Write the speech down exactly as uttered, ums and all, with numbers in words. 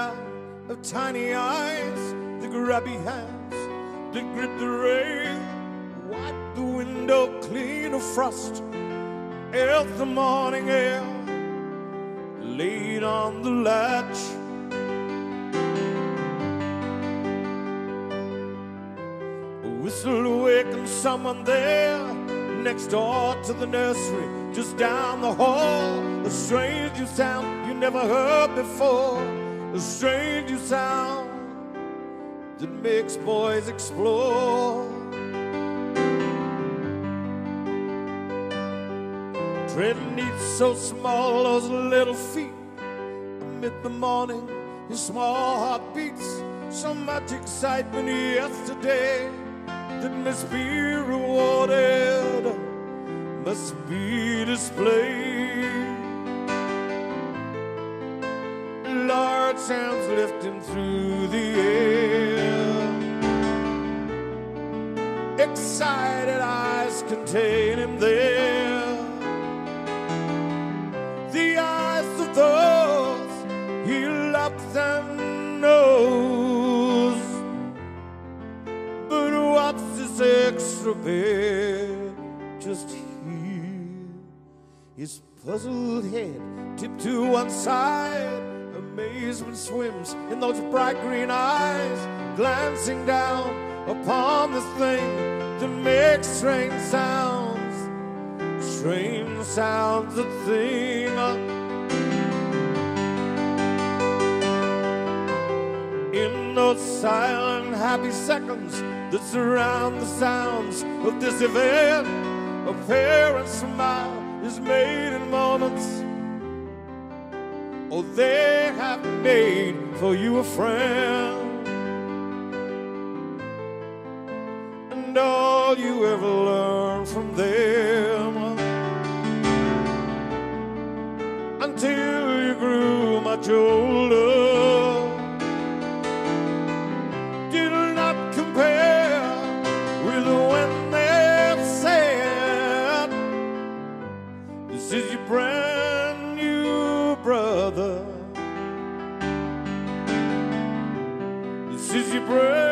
pair of tiny eyes, the grubby hands that grip the rain, wipe the window clean of frost, air the morning air, laid on the latch. A whistle awakens someone there, next door to the nursery, just down the hall. A strange new sound you never heard before, a strange new sound that makes boys explore. Treading neat, so small, those little feet, amid the morning, his small heart beats. So much excitement yesterday that must be rewarded, must be displayed. Large sounds lifting through the air, excited eyes contain him there, the eyes of those he loves and knows. But what's this extra bit just here? His puzzled head tipped to one side, amazement swims in those bright green eyes, glancing down upon this thing that makes strange sounds, strange sounds a thing. In those silent happy seconds that surround the sounds of this event, a parent's smile is made in moments, oh, they have made for you a friend. And all you ever learn from them, until you grew much older, did not compare with when they said, this is your brand. This is your breath.